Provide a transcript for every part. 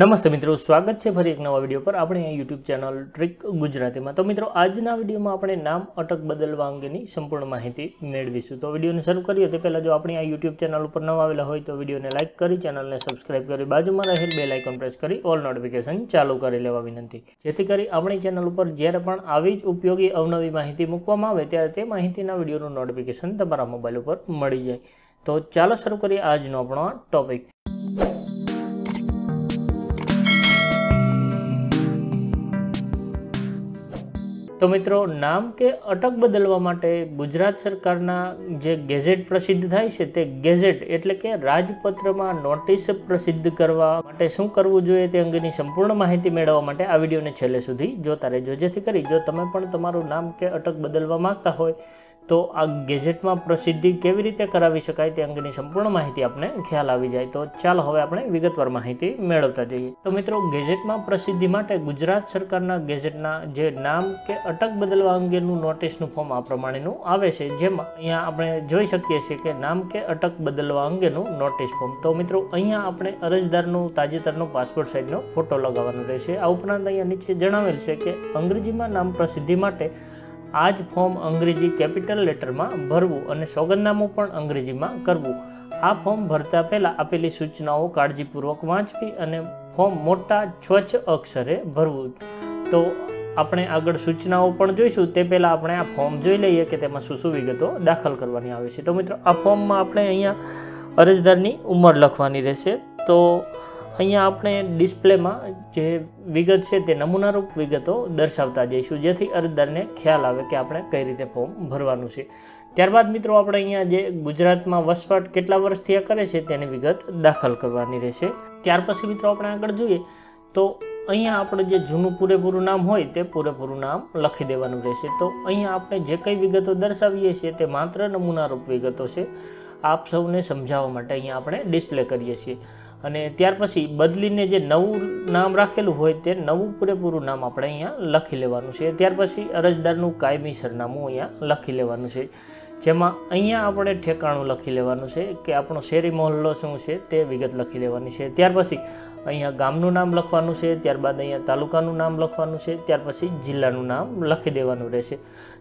नमस्ते मित्रों, स्वागत है फरी एक नवा वीडियो पर अपने यूट्यूब चैनल ट्रिक गुजराती में। तो मित्रों, आजना वीडियो में अपने नाम अटक बदलवा अंगेनी संपूर्ण माहिती मेळवीशुं। तो वीडियो ने शुरू करिए ते पहेला जो अपनी आ यूट्यूब चैनल पर नवा आवेला होय तो वीडियो ने लाइक करी, चैनल ने सब्सक्राइब करी, बाजू में रहेल बेल आइकन प्रेस करी ऑल नोटिफिकेशन चालू करी लेवा विनंती, जेथी करी अपनी चैनल पर ज्यारे पण आवी ज उपयोगी अवनवी माहिती मूकवामां आवे त्यारे ते माहितीना वीडियोनुं नोटिफिकेशन तमारा मोबाइल पर मळी जाय। तो चलो शुरू करिए आजनो अपनो टॉपिक। तो मित्रों, नाम के अटक बदलवा माटे गुजरात सरकारना जे गेजेट प्रसिद्ध थाय छे ते गेजेट एटले के राजपत्र में नोटिस प्रसिद्ध करवा माटे शुं करवुं जोईए ते अंगेनी संपूर्ण माहिती मेळववा माटे आ विडियोने छेल्ले सुधी जोता रहेजो, जेथी करी जो तमे पण तमारुं नाम के अटक बदलवा मांगता होय तो आ गेजेट में प्रसिद्धि केवी रीते करावी शकाय ते अंगेनी संपूर्ण माहिती आपने ख्याल आवी जाए। तो चालो हवे आपणे विगतवार माहिती मेळवता जईए। तो मित्रों, गेजेट में प्रसिद्धि माटे गुजरात सरकारना गेजेटना जे नाम के अटक बदलवा अंगेनुं नोटिसनुं फॉर्म आ प्रमाणेनुं आवे छे, जेमां अहींया आपणे जोई शकीए छीए के नाम के अटक बदलवा अंगेनुं नोटिस फॉर्म। तो मित्रों, अहींया आपणे अरजदारनो ताजेतरनो पासपोर्ट साइजनो फोटो लगावવાનો रहेशे। आ उपरांत अहींया नीचे जणावेल छे के अंग्रेजीमां नाम प्रसिद्धि माटे आज फॉर्म अंग्रेजी कैपिटल लेटर में भरवू और सोगंदनामु पण अंग्रेजी में करवू। आ फॉर्म भरता पहला आपेली सूचनाओं काळजीपूर्वक वाँचवी और फॉर्म मोटा स्वच्छ अक्षरे भरवू। तो अपने आगळ सूचनाओं पण जोईशुं ते पहेला अपने आ फॉर्म जोई लईए के तेमां शुं शुं विगतो दाखल करवानी आवे छे। तो मित्रों, आ फॉर्म में आपणे अहींया अरजदारनी उमर लखवानी रहेशे। तो अहींया आपणे डिस्प्ले में जे विगत है ते नमूनारूप विगतो दर्शावता जईशुं, जेथी अरजदारने ख्याल आवे के आपणे कई रीते फॉर्म भरवानुं छे। त्यारबाद मित्रों, आपणे अहींया जे गुजरात में वसवाट केटला वर्षथी करे छे तेनी विगत दाखल करवानी रहेशे। त्यार पछी मित्रों, आपणे आगळ जोईए तो अहींया आपणे जे जूनुं पूरेपूरुं नाम होय ते पूरेपूरुं नाम लखी देवानुं रहेशे। तो अहींया आपणे जे कई विगतो दर्शावीए छे ते मात्र नमूनारूप विगतो छे, आप सौने समजाववा माटे अहींया आपणे डिस्प्ले करीए छीए। अने त्यार पछी बदलीने जे नवुं नाम राखेलुं होय ते नवुं पूरेपूरुं नाम आपणे अहींया लखी लेवानुं छे। त्यार पछी अरजदारनुं कायमी सरनामुं अहींया लखी लेवानुं छे, जेमां अहींया आपणे ठेकाणुं लखी लेवानुं छे के आपणो शेरी मोहल्लो शुं छे ते विगत लखी लेवानी छे। त्यार पछी अहींया गामनुं नाम लखवानुं छे, त्यारबाद अहींया तालुकानुं नाम लखवानुं छे, त्यार पछी जिल्लानुं नाम लखी देवानुं रहेशे।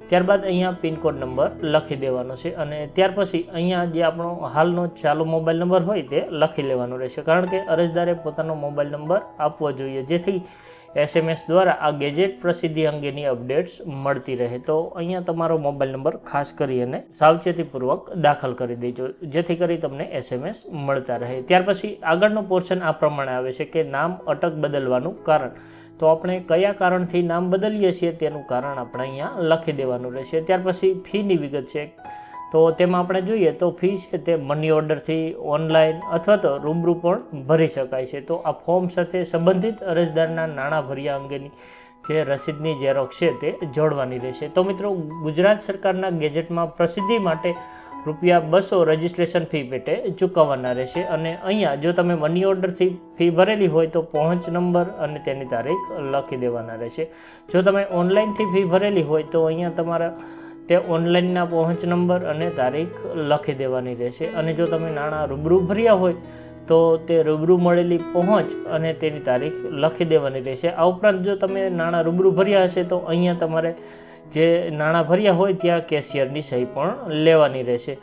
त्यारबाद अहींया पिनकोड नंबर लखी देवानो छे अने त्यार पछी अहींया जे आपणो हालनो चालू मोबाइल नंबर होय ते लखी लेवानो रहेशे, कारण के अरजदारे पोतानो मोबाइल नंबर आपवो जोईए, जेथी एसएमएस द्वारा आ गेजेट प्रसिद्धि अंगेनी अपडेट्स मळती रहे। तो अहींया तमारो मोबाइल नंबर खास करीने सावचेतीपूर्वक दाखल करी देजो, जेथी करी तमने एसएमएस मळता रहे। त्यार पछी आगळनो पोर्शन आ प्रमाणे आवे छे के नाम अटक बदलवानुं कारण। तो अपने कया कारणथी नाम बदलीए छीए तेनुं कारण आपणे अहींया लखी देवानुं रहेशे। त्यार पछी फीनी विगत छे, तो तेमां आपणे जोईए तो फी छे ते मनी ऑर्डरथी ऑनलाइन अथवा तो रूबरू पण भरी शकाय छे। तो आ फॉर्म साथे संबंधित अरजदारना नाणां भर्या अंगेनी जे रसीदनी झेरोक्स छे ते जोड़वानी रहेशे। तो मित्रों, गुजरात सरकारना गेजेटमां प्रसिद्धि माटे ₹200 रजिस्ट्रेशन फी पेटे चूकववाना रहेशे अने अहींया जो तमे मनी ऑर्डरथी फी भरेली होय तो पहोंच नंबर अने तेनी तारीख लखी देवाना रहेशे। जो तमे ऑनलाइनथी फी भरेली होय तो अहींया तमारा ते ऑनलाइनना पहोंच नंबर अने तारीख लखी देवानी रहेशे अने जो तमे नाणां रूबरू भर्या होय तो ते रूबरू मळेली पहोंच अने तेनी तारीख लखी देवानी रहेशे। आ उपरांत जो तमे नाणां रूबरू भर्या हशे तो अहींया तमारे जे नाणां भर्या होय त्यां केशियरनी सही पण लेवानी रहेशे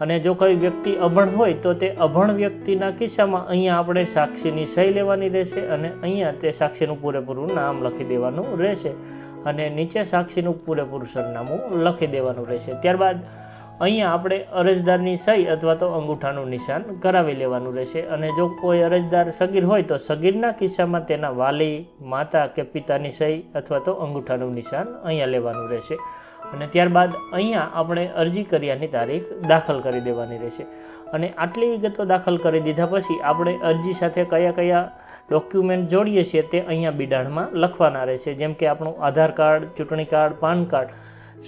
अने जो कोई व्यक्ति अभण होय तो ते अभण व्यक्तिना किस्सामां अहींया आपणे साक्षीनी सही लेवानी रहेशे अने अहींया ते साक्षीनुं पूरेपूरुं नाम लखी देवानुं रहेशे अने नीचे साक्षीनुं पूरेपूरुं सरनामुं लखी देवानुं रहेशे। त्यारबाद अहींया आपणे अरजदारनी सही अथवा तो अंगूठानुं निशान करावी लेवानुं रहेशे अने जो कोई अरजदार सગીર होय तो સગીરના કિસ્સામાં તેના વાલી, માતા કે પિતાની સહી અથવા તો અંગૂઠાનું નિશાન અહીંયા લેવાનું રહેશે અને ત્યારબાદ અહીંયા આપણે અરજી કર્યાની તારીખ દાખલ કરી દેવાની રહેશે અને આટલી વિગતો દાખલ કરી દીધા પછી આપણે અરજી સાથે કયા કયા ડોક્યુમેન્ટ જોડીએ છીએ તે અહીંયા બિડાણમાં લખવાના રહેશે, જેમ કે આપણું આધાર કાર્ડ, ચૂંટણી કાર્ડ, પાન કાર્ડ,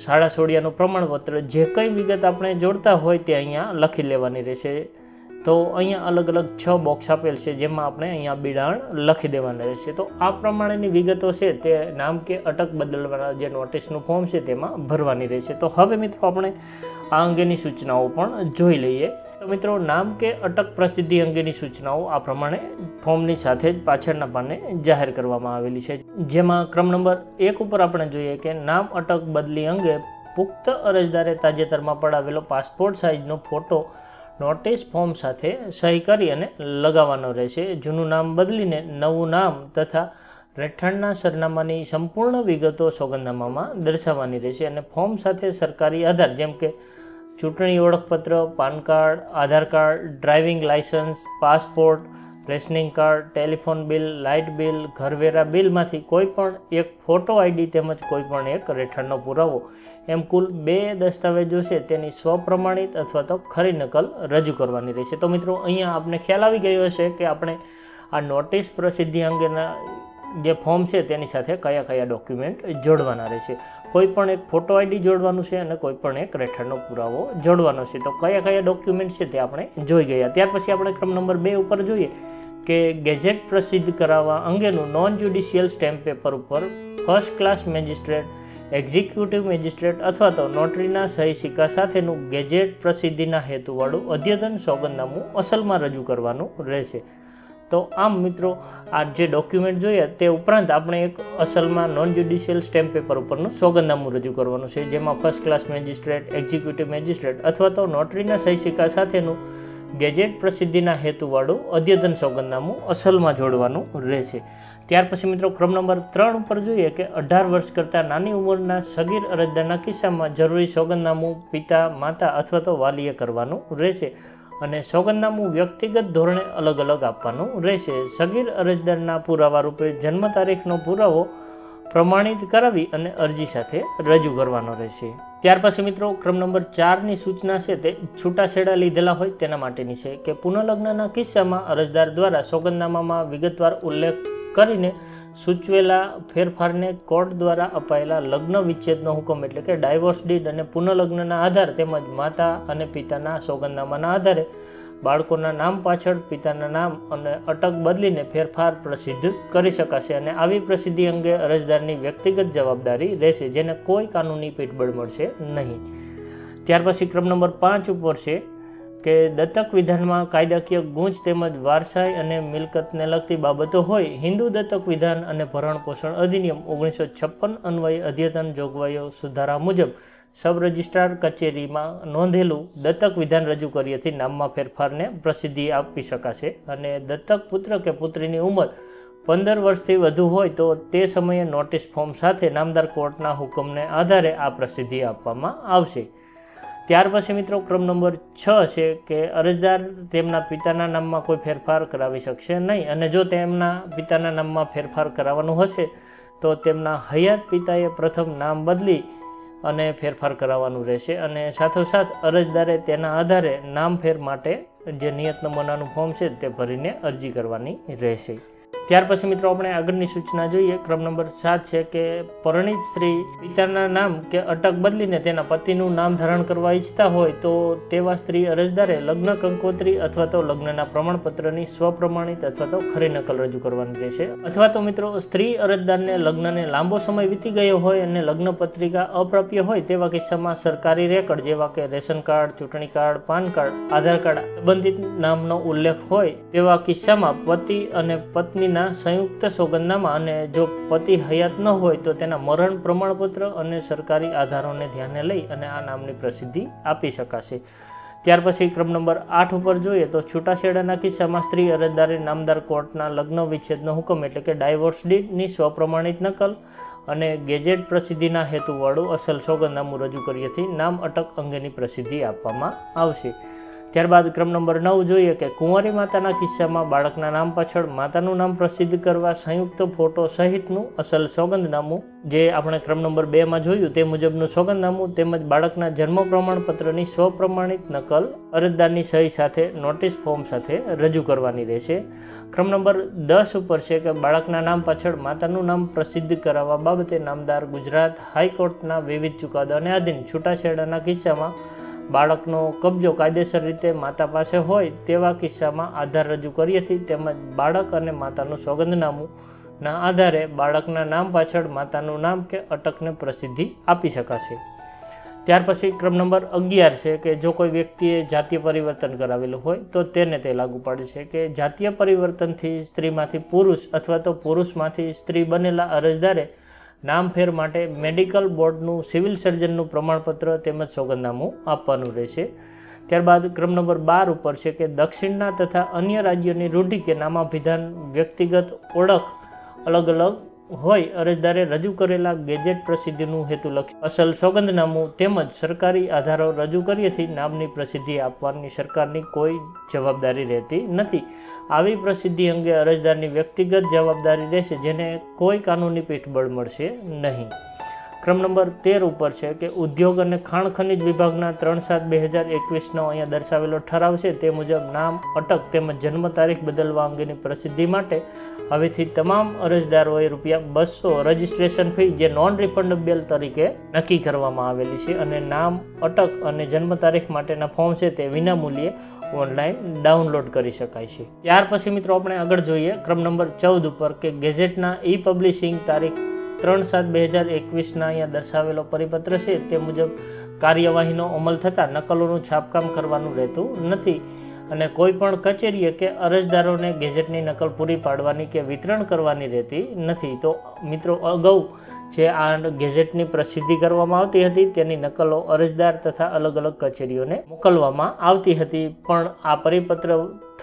શાળા છોડ્યાનું પ્રમાણપત્ર, જે કંઈ વિગત આપણે જોડતા હોય તે અહીંયા લખી લેવાની રહેશે। तो अहींया अलग अलग 6 बॉक्स आपेल छे जेमां आपणे अहींया बिडाण लखी देवानुं रहेशे। तो आ प्रमाणेनी विगतो छे ते नाम के अटक बदलवाना जे नोटिसनुं फॉर्म छे तेमां भरवानी रहेशे। तो हवे मित्रों, आपणे आ अंगेनी सूचनाओ पण जोई लईए। तो मित्रों नाम के अटक प्रसिद्धि अंगेनी सूचनाओं आ प्रमाणे फॉर्मनी साथे ज पाछळना पाने जाहिर करवामां आवेली छे, जेमां क्रम नंबर 1 उपर आपणे जोईए के नाम अटक बदली अंगे पुख्त अरजदारे ताजेतरमां पडावेलो पासपोर्ट साइजनो फोटो नोटिस फॉर्म साथे सही करी अने लगावानो रहेशे। जूनुं नाम बदलीने नवुं नाम तथा રહેઠાણના સરનામાની સંપૂર્ણ વિગતો સોગંદનામામાં દર્શાવવાની રહેશે અને ફોર્મ સાથે સરકારી આધાર જેમ કે ચૂંટણી ઓળખપત્ર, PAN card, Aadhaar card, driving licence, passport, rationing card, telephone bill, light bill, ઘરવેરા બિલમાંથી કોઈપણ એક ફોટો આઈડી તેમજ કોઈપણ એક રહેઠાણનો પુરાવો એમ કુલ 2 દસ્તાવેજો છે તેની સ્વપ્રમાણિત અથવા તો ખરી નકલ રજૂ કરવાની રહેશે। તો મિત્રો અહીંયા આપણે ખ્યાલ આવી ગયો હશે કે આપણે આ નોટિસ પ્રસિદ્ધિ અંગેના જે ફોર્મ છે તેની સાથે કયા કયા ડોક્યુમેન્ટ જોડવાના રહેશે। કોઈપણ એક ફોટો આઈડી જોડવાનું છે અને કોઈપણ એક રહેઠાણનો પુરાવો જોડવાનો છે। તો કયા કયા ડોક્યુમેન્ટ છે તે આપણે જોઈ ગયા। ત્યાર પછી આપણે ક્રમ નંબર 2 ઉપર જોઈએ કે ગેજેટ પ્રસિદ્ધ કરાવવા અંગેનું નોન જ્યુડિશિયલ સ્ટેમ્પ પેપર ઉપર first class magistrate, executive magistrate અથવા તો નોટરીના સહી સિક્કા સાથેનું ગેજેટ પ્રસિદ્ધિના હેતુવાળું અદ્યતન સોગંદનામું અસલમાં રજૂ કરવાનું રહેશે। तो आम मित्रों आज जो डॉक्यूमेंट जो है ते उपरांत आपने एक असल में नॉन ज्युडिशियल स्टेम्प पेपर पर सोगंदनामु रजू करवानुं छे, जेमां first class magistrate, executive magistrate अथवा तो नोटरीना सही सिक्का साथेनु गेजेट प्रसिद्धिना हेतुवाळुं अद्यतन सोगंदनामु असल में जोड़वानुं रहेशे। त्यार पछी मित्रों क्रम नंबर 3 पर जोईए कि 18 वर्ष करता नानी उमरना सगीर अरजदारना किस्सामां जरूरी सोगंदनामु पिता, माता अथवा तो वालीए करवानुं रहेशे અને સોગંદનામું વ્યક્તિગત ધોરણે અલગ અલગ આપવાનું રહેશે। સગીર અરજદારના પુરાવા રૂપે જન્મ તારીખનો પુરાવો પ્રમાણિત કરાવી અને અરજી સાથે રજૂ કરવાનો રહેશે। ત્યાર પછી મિત્રો ક્રમ નંબર 4ની સૂચના છે તે છૂટાછેડા લીધેલા હોય તેના માટેની છે કે પુનઃલગ્નના કિસ્સામાં અરજદાર દ્વારા સોગંદનામામાં વિગતવાર ઉલ્લેખ કરીને સૂચવેલા ફેરફારને કોર્ટ દ્વારા અપાયેલા લગ્ન વિચ્છેદનો હુકમ એટલે કે ડાયવોર્સ ડીડ અને પુનઃલગ્નના આધાર તેમજ માતા અને પિતાના સોગંદનામાના આધારે બાળકોના નામ પાછળ પિતાના નામ અને અટક બદલીને ફેરફાર પ્રસિદ્ધ કરી શકાશે અને આવી પ્રસિદ્ધિ અંગે અરજદારની વ્યક્તિગત જવાબદારી રહેશે જેને કોઈ કાનૂની પીઠબળ મળશે નહીં। ત્યાર પછી ક્રમ નંબર 5 ઉપર છે કે દત્તક વિધાનમાં કાયદાકીય ગૂંચ તેમજ વારસાઈ અને મિલકતને લગતી બાબતો હોય હિન્દુ દત્તક વિધાન અને ભરણપોષણ અધિનિયમ 1956 અન્વયે અદ્યતન જોગવાઈઓ સુધારા મુજબ સબ રજિસ્ટ્રાર કચેરીમાં નોંધેલું દત્તક વિધાન રજૂ કરીએથી નામમાં ફેરફારને પ્રસિદ્ધિ આપી શકાશે અને દત્તક પુત્ર કે પુત્રીની ઉંમર 15 વર્ષથી વધુ હોય તો તે સમયે નોટિસ ફોર્મ સાથે નામદાર કોર્ટના હુકમને આધારે આ પ્રસિદ્ધિ આપવામાં આવશે। ત્યાર પછી મિત્રો ક્રમ નંબર 6 છે કે અરજદાર તેમના પિતાના નામમાં કોઈ ફેરફાર કરાવી શકશે નહીં અને જો તેમના પિતાના નામમાં ફેરફાર કરાવવાનું હશે તો તેમના હયાત પિતાએ પ્રથમ નામ બદલી અને ફેરફાર કરાવવાનું રહેશે અને સાથોસાથ અરજદારે તેના આધારે નામફેર માટે જે નિયત નમૂનાનું ફોર્મ છે તે ભરીને અરજી કરવાની રહેશે। ત્યાર પછી મિત્રો આપણે આગળની સૂચના જોઈએ ક્રમ નંબર 7 છે કે પરણિત સ્ત્રી પિતાના નામ કે અટક બદલીને તેના પતિનું નામ ધારણ કરવા ઈચ્છતા હોય તો તેવા સ્ત્રી અરજદારે લગ્ન કંકોત્રી અથવા તો લગ્નના પ્રમાણપત્રની સ્વપ્રમાણિત અથવા તો ખરી નકલ રજૂ કરવાની રહેશે અથવા તો મિત્રો સ્ત્રી અરજદારને લગ્નને લાંબો સમય વીતી ગયો હોય અને લગ્ન પત્રિકા અપ્રાપ્ય હોય તેવા કિસ્સામાં સરકારી રેકર્ડ જેવા કે રેશન કાર્ડ, ચૂંટણી card, PAN card, Aadhaar card સંબંધિત નામનો ઉલ્લેખ હોય તેવા કિસ્સામાં પતિ અને પત્ની संयुक्त सोगंदनामा अने जो पति हयात न होय तो तेना मरण प्रमाणपत्र अने सरकारी आधारोने ध्याने लई अने आ नामनी प्रसिद्धि आपी शकाशे। ત્યાર પછી ક્રમ નંબર 8 ઉપર જોઈએ તો છૂટાછેડાના કિસ્સામાં સ્ત્રી અરજદારે નામદાર કોર્ટના લગ્ન વિચ્છેદનો હુકમ એટલે કે ડાયવોર્સ ડીડની સ્વપ્રમાણિત નકલ અને ગેજેટ પ્રસિદ્ધિના હેતુવાળું અસલ સોગંદનામું રજૂ કર્યાથી નામ અટક અંગેની પ્રસિદ્ધિ આપવામાં આવશે। ત્યારબાદ ક્રમ નંબર 9 જોઈએ કે કુંવારી માતાના કિસ્સામાં બાળકના નામ પાછળ માતાનું નામ પ્રસિદ્ધ કરવા સંયુક્ત ફોટો સહિતનું અસલ સોગંદનામું જે આપણે ક્રમ નંબર 2માં જોયું તે મુજબનું સોગંદનામું તેમજ બાળકના જન્મ પ્રમાણપત્રની સ્વપ્રમાણિત નકલ અરજદારની સહી સાથે નોટિસ ફોર્મ સાથે રજૂ કરવાની રહેશે। ક્રમ નંબર 10 ઉપર છે કે બાળકના નામ પાછળ માતાનું નામ પ્રસિદ્ધ કરાવવા બાબતે નામદાર ગુજરાત હાઈકોર્ટના વિવિધ ચુકાદાને આધીન છૂટાછેડાના કિસ્સામાં બાળકનો કબજો કાયદેસર રીતે માતા પાસે હોય તેવા કિસ્સામાં આધાર રજૂ કરીએથી તેમજ બાળક અને માતાનું સોગંદનામુંના આધારે બાળકના નામ પાછળ માતાનું નામ કે અટકને પ્રસિદ્ધિ આપી શકાશે। त्यार पछी क्रम नंबर 11 है कि जो कोई व्यक्तिए जातीय परिवर्तन करावेलू होय तो तेने ते लागू पड़े छे कि जातीय परिवर्तनथी स्त्रीमांथी पुरुष अथवा तो पुरुषमांथी स्त्री बनेला अरजदारे नामफेर माटे मेडिकल बोर्डनु सिविल सर्जननु प्रमाणपत्र तेमज सोगंदनामु आपवानुं रहेशे। त्यारबाद क्रम नंबर 12 पर है कि दक्षिणना तथा अन्य राज्योनी रूढ़ी के नामाभिधान व्यक्तिगत ओळख अलग अलग होय अरजदारे रजू करेला गेजेट प्रसिद्धिनु हेतुलक्षी असल सौगंधनामु तेमज सरकारी आधारो रजू करीएथी नामनी प्रसिद्धि आपवानी सरकारनी कोई जवाबदारी रहती नथी। आवी प्रसिद्धि अंगे अरजदारनी व्यक्तिगत जवाबदारी रहेशे जेने कोई कानूनी पीठबळ मळशे नहीं। क्रम नंबर 13 पर है कि उद्योग और खाण खनिज विभागना 3/7/2021 अँ दर्शावेलो ठराव है ते मुजब नाम अटक तेमज जन्म तारीख बदलवा अंगेनी प्रसिद्धि माटे हवेथी तमाम अरजदारोए ₹200 रजिस्ट्रेशन फी जे नॉन रिफंडेबल तरीके नक्की करवामां आवेली छे अने नाम अटक अने जन्म तारीख माटेना फॉर्म छे ते विनामूल्ये ऑनलाइन डाउनलॉड करी शकाय छे। त्यार पछी मित्रों आपणे आगळ जोईए क्रम नंबर 14 पर के गेजेटना ई पब्लिशिंग तारीख 3/7/2021 अँ दर्शावेलो परिपत्र है ते मुजब कार्यवाहीनो अमल थता नकलोनुं छापकाम करवानुं रहेतुं नथी अने कोईपण कचेरीए के अरजदारोने गेजेटनी नकल पूरी पाडवानी के वितरण करवानी रहेती नथी। तो मित्रों अगाऊ जे आ गेजेटनी प्रसिद्धि करवामां आवती हती तेनी नकलो अरजदार तथा अलग अलग कचेरीओने मोकलवामां आवती हती पण आ परिपत्र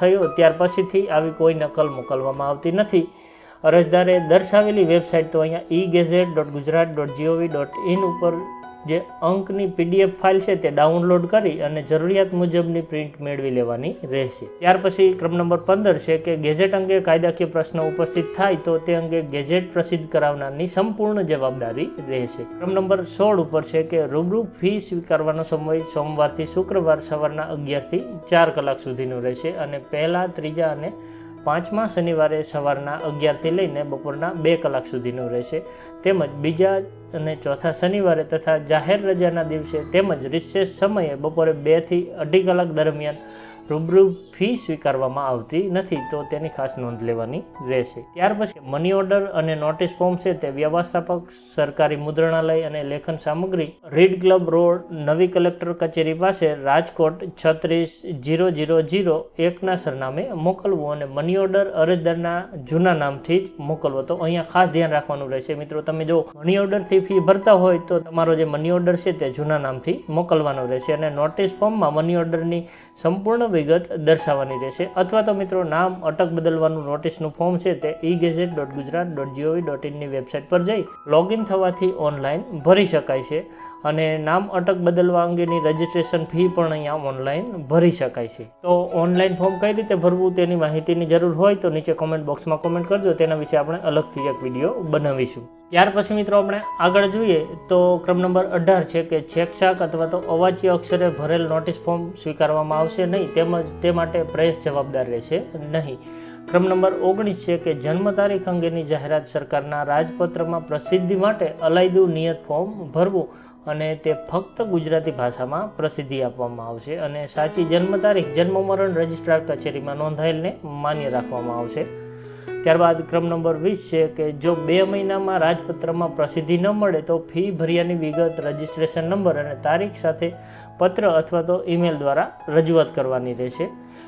थयो त्यार पछीथी आवी कोई नकल मोकलवामां आवती नथी। अरजदारे दर्शावेली वेबसाइट तो अहींया eGazette.gujarat.gov.in पर जे अंकनी पीडीएफ फाइल है तो डाउनलॉड करी अने जरूरियात मुजबनी प्रिंट मेळवी लेवानी रहेशे। त्यार पछी क्रम नंबर 15 है कि गेजेट अंगे कायदाकीय प्रश्न उपस्थित थाय तो ते अंगे गेजेट प्रसिद्ध करावनारनी संपूर्ण जवाबदारी रहेशे। क्रम नंबर 16 पर है कि रूबरू फी स्वीकारवानो समय सोमवारथी शुक्रवार सवारना 11 થી 4 કલાક सुधीनो रहेशे अने पहला त्रीजा अने પાંચમા શનિવારે સવારના 11 થી લઈને બપોરના 2 કલાક સુધીનું રહેશે તેમજ બીજા અને ચોથા શનિવારે તથા જાહેર રજાના દિવસે તેમજ રિસેસ સમયે બપોરે 2 થી 2.5 કલાક દરમિયાન रूबरू फी स्वीकारवामां आवती नथी तो तेनी खास नोंध लेवानी रहेशे। त्यार पछी मनी ऑर्डर अने नोटिस फॉर्म छे ते व्यवस्थापक सरकारी मुद्रणालय अने लेखन सामग्री रीड क्लब रोड नवी कलेक्टर कचेरी पासे राजकोट 3600001 ना सरनामे मोकलवो अने मनी ऑर्डर अरजदारना जूना नामथी ज मोकलवो। तो अहींया खास ध्यान राखवानुं रहेशे मित्रो तमे जो मनी ऑर्डरथी फी भरता होय तो तमारो जे मनी ऑर्डर छे ते जूना नामथी मोकलवानो रहेशे अने नोटिस फॉर्ममां मनी ऑर्डरनी संपूर्ण विगत दर्शावानी रहेशे अथवा तो मित्रों नाम अटक बदलवानुं नोटिसनुं फॉर्म छे ते eGazette.gujarat.gov.in ની વેબસાઇટ પર જઈ લોગિન થવાથી ઓનલાઈન ભરી શકાય છે અને નામ અટક બદલવા અંગેની રજિસ્ટ્રેશન ફી પણ અહીંયા ઓનલાઈન ભરી શકાય છે। તો ઓનલાઈન ફોર્મ કઈ રીતે ભરવું તેની માહિતીની જરૂર હોય તો નીચે કોમેન્ટ બોક્સમાં કોમેન્ટ કરજો, તેના વિશે આપણે અલગથી એક વિડીયો બનાવીશું। ત્યાર પછી મિત્રો આપણે આગળ જોઈએ તો ક્રમ નંબર 18 છે કે છેકછાક અથવા તો અવાચ્ય અક્ષરે ભરેલ નોટિસ ફોર્મ સ્વીકારવામાં આવશે નહીં તેમજ તે માટે પ્રેસ જવાબદાર રહેશે નહીં। क्रम नंबर 19 है कि जन्म तारीख अंगेनी जाहरात सरकारना राजपत्र में प्रसिद्धि माटे अलायदू नियत फॉर्म भरवू अने ते फक्त गुजराती भाषा में प्रसिद्धि आपवामां आवशे अने साची जन्म तारीख जन्म मरण रजिस्ट्रार कचेरी में नोंधायेलने मान्य राखवामां आवशे। त्यारबाद क्रम नंबर 20 है कि जो 2 महीना में राजपत्र में प्रसिद्धि न मळे तो फी भर्यानी विगत रजिस्ट्रेशन नंबर और तारीख साथ पत्र अथवा तो ईमेल द्वारा रजूआत करवानी रहेशे।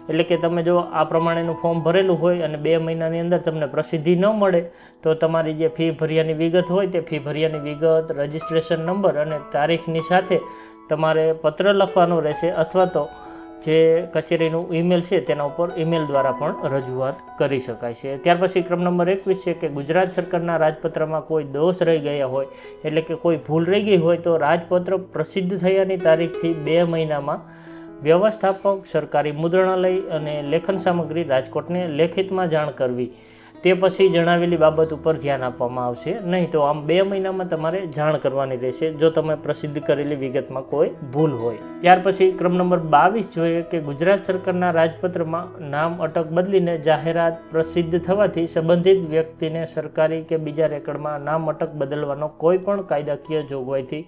एटले के तमे जो आ प्रमाणेनु फॉर्म भरेलू होय अने 2 महीनानी अंदर तमने प्रसिद्धि न मळे तो तमारी जे फी भर्यानी विगत होय ते फी भर्यानी विगत रजिस्ट्रेशन नंबर अने तारीखनी साथे तमारे पत्र लखवानो रहेशे अथवा तो જે કચેરીનું ઈમેલ છે તેના ઉપર ઈમેલ દ્વારા પણ રજૂઆત કરી શકાય છે। ત્યાર પછી ક્રમ નંબર 21 છે કે ગુજરાત સરકારના રાજપત્રમાં કોઈ દોષ રહી ગયા હોય એટલે કે કોઈ ભૂલ રહી ગઈ હોય તો રાજપત્ર પ્રસિદ્ધ થયાની તારીખથી 2 મહિનામાં વ્યવસ્થાપક સરકારી મુદ્રણાલય અને લેખન સામગ્રી રાજકોટને લેખિતમાં જાણ કરવી તે પછી જણાવેલી બાબત ઉપર ધ્યાન આપવામાં આવશે નહીં। તો આમ 2 મહિનામાં તમારે જાણ કરવાની રહેશે જો તમે પ્રસિદ્ધ કરેલી વિગતમાં કોઈ ભૂલ હોય। ત્યાર પછી ક્રમ નંબર 22 જોઈએ કે ગુજરાત સરકારના રાજપત્રમાં નામ અટક બદલીને જાહેરાત પ્રસિદ્ધ થવાથી સંબંધિત વ્યક્તિને સરકારી કે બીજા રેકર્ડમાં નામ અટક બદલવાનો કોઈ પણ કાયદાકીય જોગવાઈથી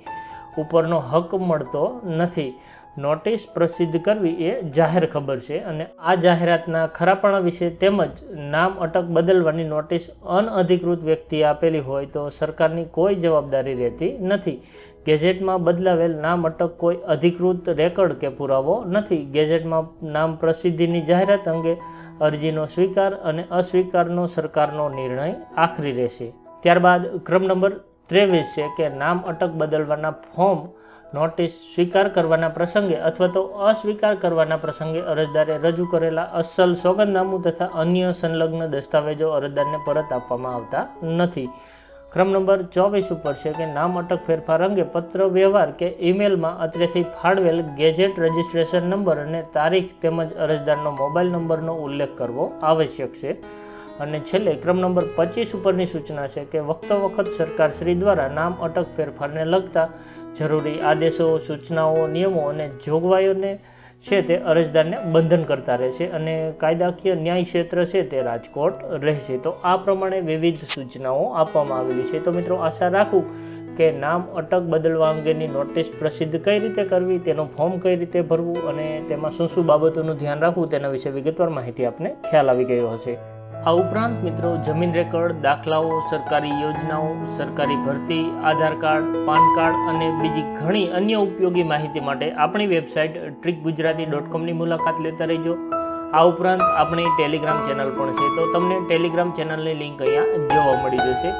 ઉપરનો હક મળતો નથી। नोटिस प्रसिद्ध करवी ए जाहिर खबर है। आ जाहेरातना खरापणा विषे तेमज नाम अटक बदलवानी नोटिस अनअधिकृत व्यक्ति आपेली होय तो सरकारनी कोई जवाबदारी रहती नथी। गेजेट में बदलावेल नाम अटक कोई अधिकृत रेकर्ड के पुरावो नथी। गेजेट में नाम प्रसिद्धिनी जाहेरात अंगे अरजीनो स्वीकार अने अस्वीकारनो सरकारनो निर्णय आखरी रहेशे। त्यारबाद क्रम नंबर 23 है कि नाम अटक बदलवाना फॉर्म नोटिस स्वीकार करवाना प्रसंगे अथवा तो अस्वीकार करवाना प्रसंगे अरजदारे रजू करेला असल सोगंदनामु तथा अन्य संलग्न दस्तावेजों अरजदारने परत आपवामां आवता नथी। क्रम नंबर 24 पर है कि नाम अटक फेरफार अंगे पत्र व्यवहार के ईमेल में अत्रेथी फाळवेल गेजेट रजिस्ट्रेशन नंबर अने तारीख तेमज अरजदारनो मोबाइल नंबरनो उल्लेख करवो आवश्यक है। અને છેલ્લે ક્રમ નંબર 25 ઉપરની સૂચના છે કે વખતો વખત સરકારશ્રી દ્વારા નામ અટક ફેરફારને લગતા જરૂરી આદેશો, સૂચનાઓ, નિયમો અને જોગવાઈઓને છે તે અરજદારને બંધન કરતા રહેશે અને કાયદાકીય ન્યાય ક્ષેત્ર છે તે રાજકોટ રહેશે। તો આ પ્રમાણે વિવિધ સૂચનાઓ આપવામાં આવેલી છે। તો મિત્રો આશા રાખું કે નામ અટક બદલવા અંગેની નોટિસ પ્રસિદ્ધ કઈ રીતે કરવી, તેનું ફોર્મ કઈ રીતે ભરવું અને તેમાં શું શું બાબતોનું ધ્યાન રાખવું તેના વિશે વિગતવાર માહિતી આપને ખ્યાલ આવી ગયો હશે। आ उपरांत मित्रों जमीन रेकर्ड, दाखलाओं, सरकारी योजनाओं, सरकारी भर्ती, आधार कार्ड, पान कार्ड अने बीजी घणी अन्य उपयोगी माहिती माटे आपणी वेबसाइट trickgujarati.com नी मुलाकात लेता रहीजो। आ उपरांत आपणी टेलिग्राम चेनल पण छे तो तमने टेलिग्राम चेनलनी लिंक अहींया जोवा मळी जशे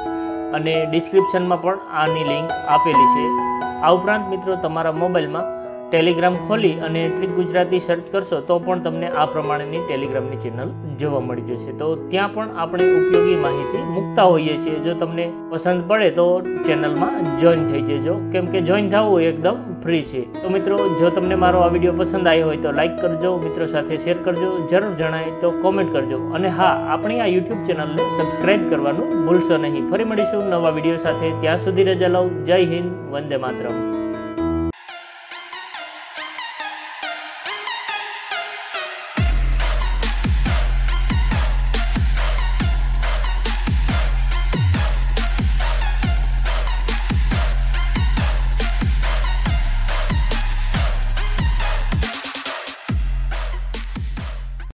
अने डिस्क्रिप्शनमां पण आनी लिंक आपेली छे। आ उपरांत मित्रों तमारा मोबाइलमां टेलिग्राम खोली अने ट्रिक गुजराती सर्च करशो तो पण तमने आ प्रमाणेनी टेलिग्रामनी चेनल जोवा मळी जशे। तो त्यां पण आपणे उपयोगी माहिती मुकता होईए छीए। जो तमने पसंद पड़े तो चेनल में जॉइन थई जजो केम के जॉइन थवुं एकदम फ्री छे। तो मित्रों जो तमने मारो आ विडियो पसंद आयो होय तो लाइक करजो, मित्रों साथे शेर करजो, जरूर जणाय तो कॉमेंट करजो अने हाँ आपणी आ यूट्यूब चेनलने सब्सक्राइब करवानुं भूलशो नहीं। फरी मळीशुं नवा विडियो साथे, त्यां सुधी रजा लो। जय हिंद, वंदे मातरम।